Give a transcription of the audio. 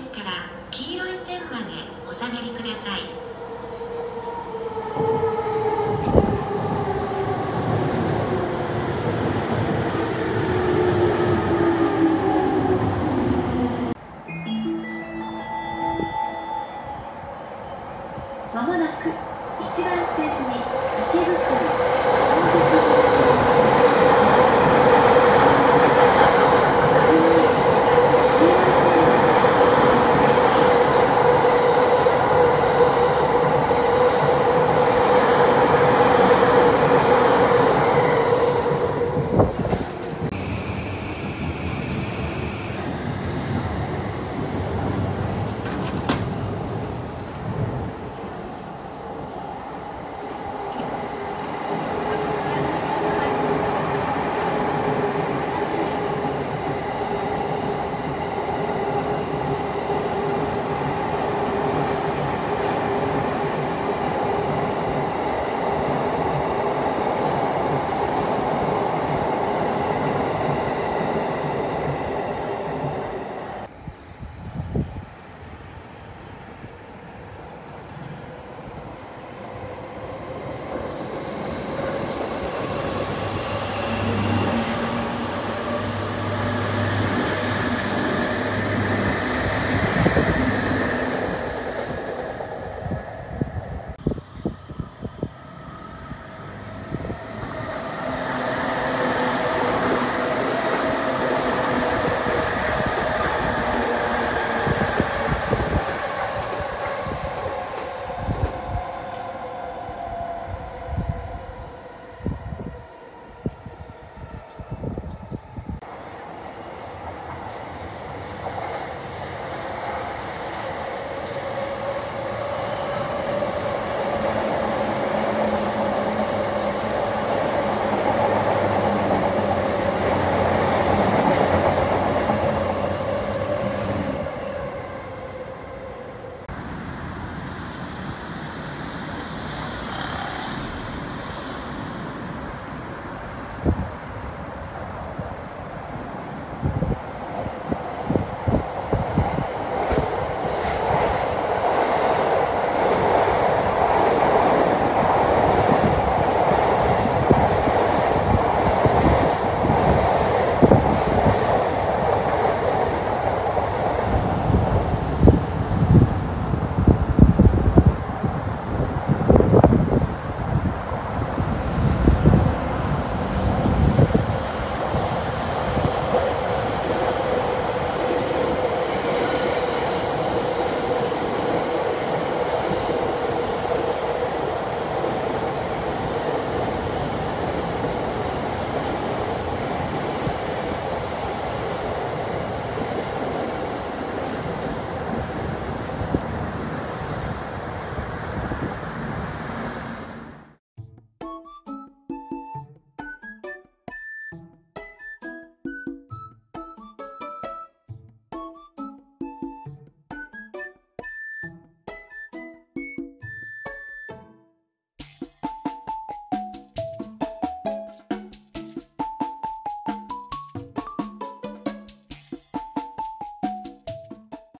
ですから黄色い線までお下がりください。